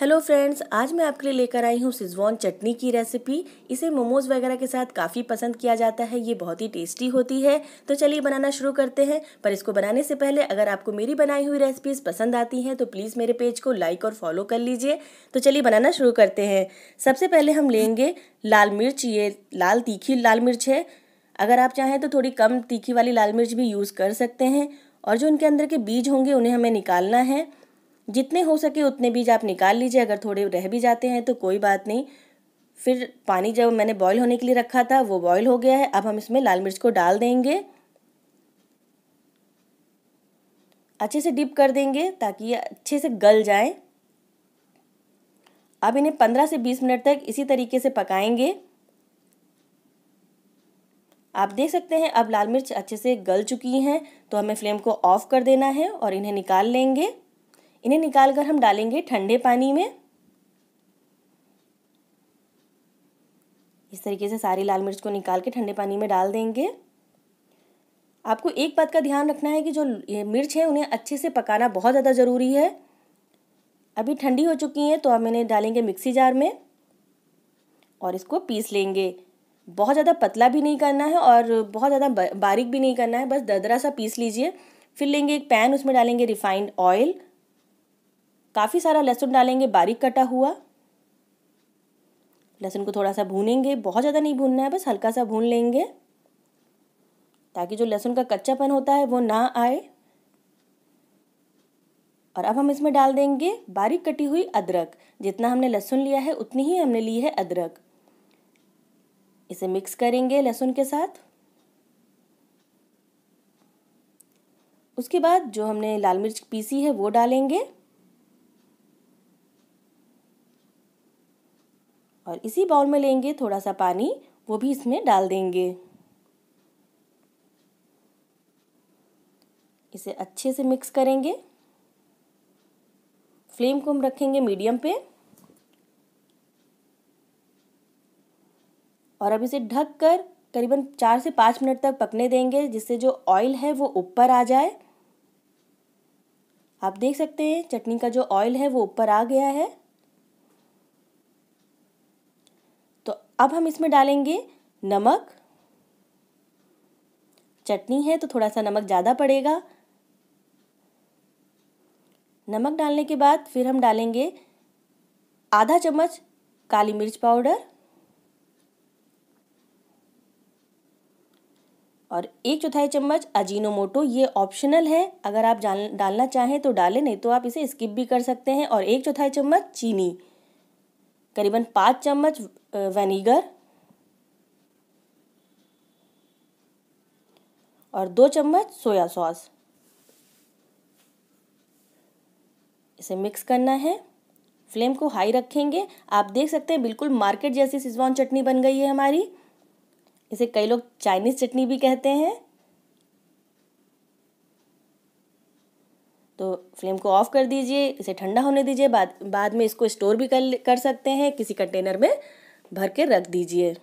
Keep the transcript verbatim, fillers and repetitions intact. Hello friends, आज मैं आपके लिए लेकर आई हूँ शेजवान चटनी की रेसिपी। इसे मोमोज वगैरह के साथ काफ़ी पसंद किया जाता है। ये बहुत ही टेस्टी होती है। तो चलिए बनाना शुरू करते हैं। पर इसको बनाने से पहले अगर आपको मेरी बनाई हुई रेसिपीज़ पसंद आती हैं तो प्लीज़ मेरे पेज को लाइक और फॉलो कर लीजिए। तो चलिए बनाना शुरू करते हैं। सबसे पहले हम लेंगे लाल मिर्च। ये लाल तीखी लाल मिर्च है। अगर आप चाहें तो थोड़ी कम तीखी वाली लाल मिर्च भी यूज़ कर सकते हैं। और जो उनके अंदर के बीज होंगे उन्हें हमें निकालना है। जितने हो सके उतने बीज आप निकाल लीजिए। अगर थोड़े रह भी जाते हैं तो कोई बात नहीं। फिर पानी जब मैंने बॉईल होने के लिए रखा था वो बॉईल हो गया है। अब हम इसमें लाल मिर्च को डाल देंगे, अच्छे से डिप कर देंगे ताकि ये अच्छे से गल जाए। अब इन्हें पंद्रह से बीस मिनट तक इसी तरीके से पकाएंगे। आप देख सकते हैं अब लाल मिर्च अच्छे से गल चुकी हैं। तो हमें फ्लेम को ऑफ कर देना है और इन्हें निकाल लेंगे। इन्हें निकालकर हम डालेंगे ठंडे पानी में। इस तरीके से सारी लाल मिर्च को निकाल के ठंडे पानी में डाल देंगे। आपको एक बात का ध्यान रखना है कि जो ये मिर्च है उन्हें अच्छे से पकाना बहुत ज़्यादा ज़रूरी है। अभी ठंडी हो चुकी हैं तो हम इन्हें डालेंगे मिक्सी जार में और इसको पीस लेंगे। बहुत ज़्यादा पतला भी नहीं करना है और बहुत ज़्यादा बारीक भी नहीं करना है, बस दरदरा सा पीस लीजिए। फिर लेंगे एक पैन, उसमें डालेंगे रिफाइंड ऑयल, काफ़ी सारा लहसुन डालेंगे बारीक कटा हुआ। लहसुन को थोड़ा सा भूनेंगे, बहुत ज़्यादा नहीं भूनना है, बस हल्का सा भून लेंगे ताकि जो लहसुन का कच्चापन होता है वो ना आए। और अब हम इसमें डाल देंगे बारीक कटी हुई अदरक। जितना हमने लहसुन लिया है उतनी ही हमने ली है अदरक। इसे मिक्स करेंगे लहसुन के साथ। उसके बाद जो हमने लाल मिर्च पीसी है वो डालेंगे और इसी बाउल में लेंगे थोड़ा सा पानी, वो भी इसमें डाल देंगे। इसे अच्छे से मिक्स करेंगे। फ्लेम को हम रखेंगे मीडियम पे और अब इसे ढककर करीबन चार से पाँच मिनट तक पकने देंगे जिससे जो ऑयल है वो ऊपर आ जाए। आप देख सकते हैं चटनी का जो ऑयल है वो ऊपर आ गया है। अब हम इसमें डालेंगे नमक। चटनी है तो थोड़ा सा नमक ज़्यादा पड़ेगा। नमक डालने के बाद फिर हम डालेंगे आधा चम्मच काली मिर्च पाउडर और एक चौथाई चम्मच अजीनोमोटो। ये ऑप्शनल है, अगर आप डालना चाहें तो डालें, नहीं तो आप इसे स्किप भी कर सकते हैं। और एक चौथाई चम्मच चीनी, करीबन पाँच चम्मच विनेगर और दो चम्मच सोया सॉस। इसे मिक्स करना है। फ्लेम को हाई रखेंगे। आप देख सकते हैं बिल्कुल मार्केट जैसी शेजवान चटनी बन गई है हमारी। इसे कई लोग चाइनीज़ चटनी भी कहते हैं। तो फ्लेम को ऑफ कर दीजिए, इसे ठंडा होने दीजिए। बाद बाद में इसको स्टोर भी कर कर सकते हैं, किसी कंटेनर में भर के रख दीजिए।